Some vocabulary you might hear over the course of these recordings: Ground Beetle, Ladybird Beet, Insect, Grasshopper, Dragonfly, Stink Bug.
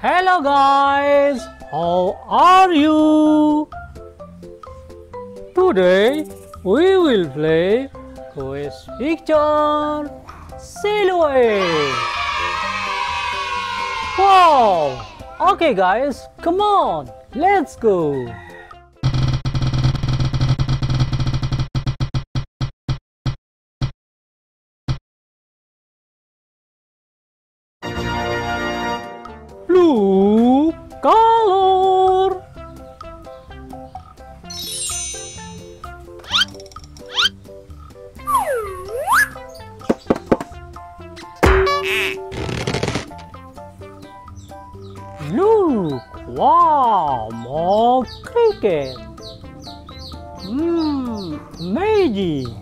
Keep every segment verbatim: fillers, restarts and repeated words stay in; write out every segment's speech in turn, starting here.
Hello guys, how are you? Today we will play Quest Picture Silhouette. Wow! Okay guys, come on, let's go. Blue color. Look, wow, more cricket. Hmm, amazing.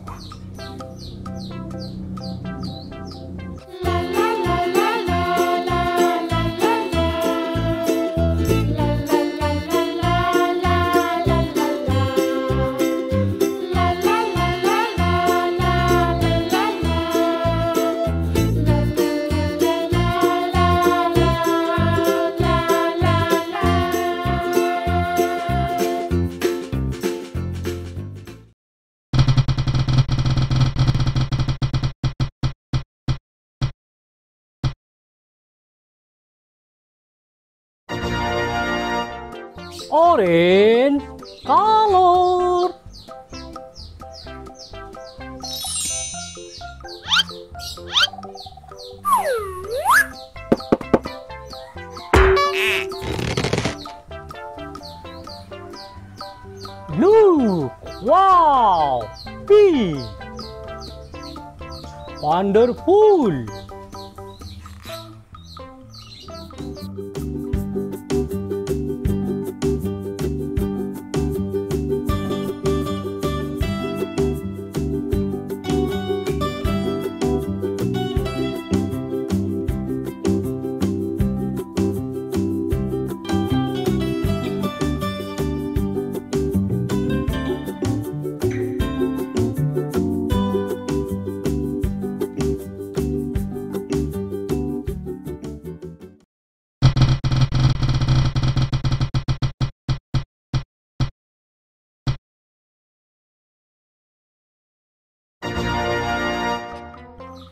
Orange color. Look, wow, bee, wonderful.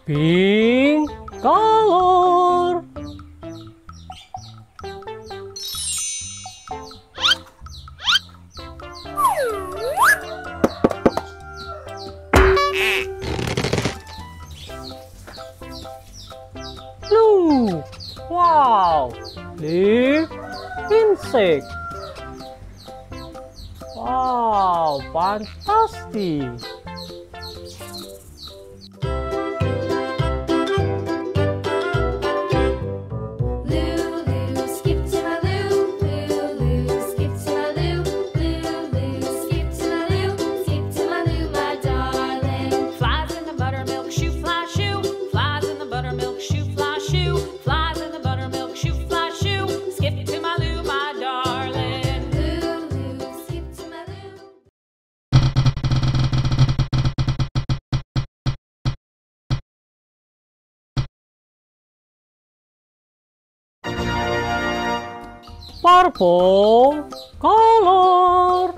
Pink color. Blue. Wow. Leaf insect. Wow, fantastic. Purple color.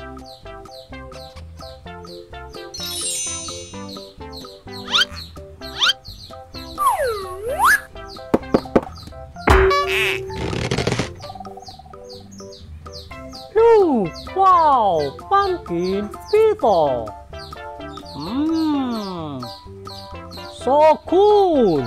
Blue, wow, pumpkin beetle. Mmm, so cool.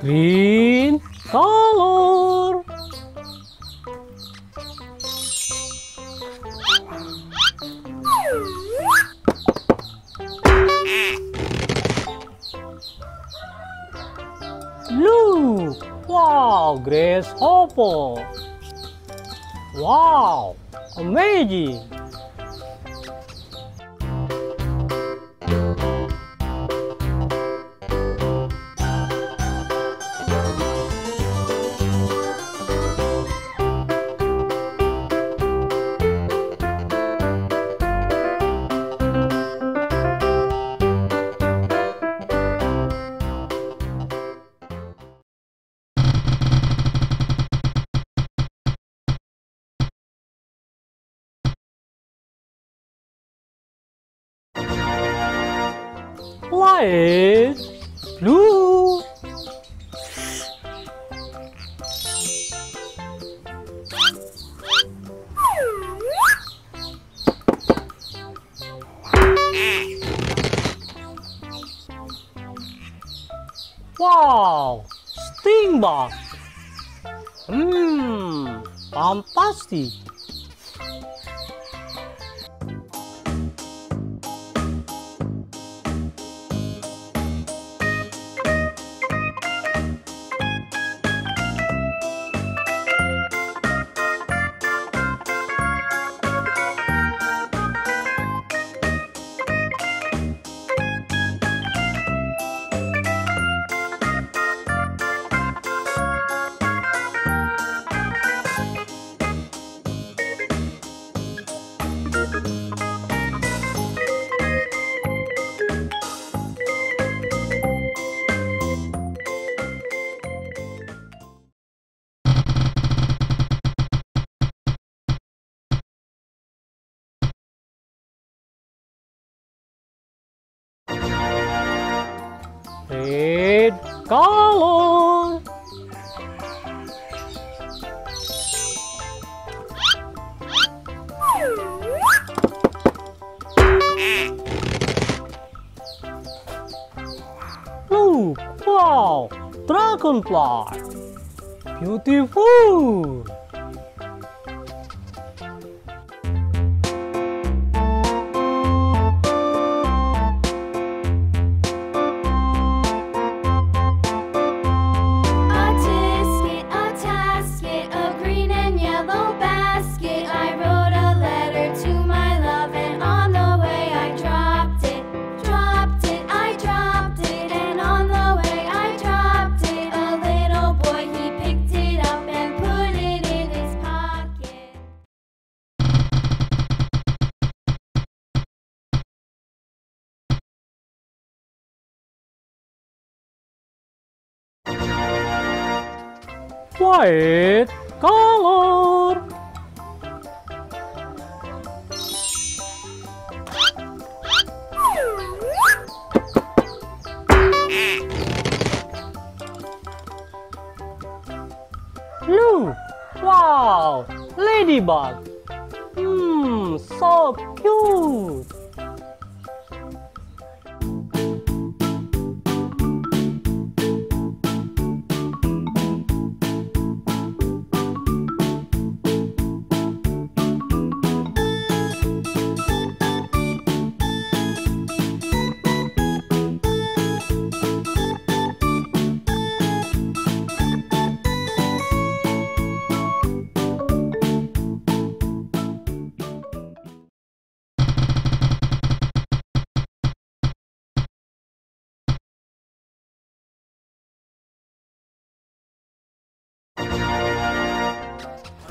green color. Blue. Wow, grasshopper. Wow, amazing. Light blue, wow, stink bug, hmm, fantastic. Red color, blue, wow, dragonfly, beautiful. White color, blue, wow, ladybug, hmm, so cute.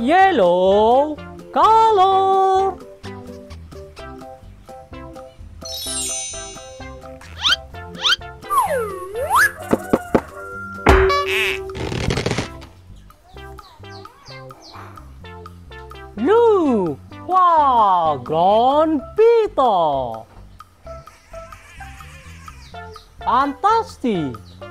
Yellow color, blue, wow, ground beetle, fantastic.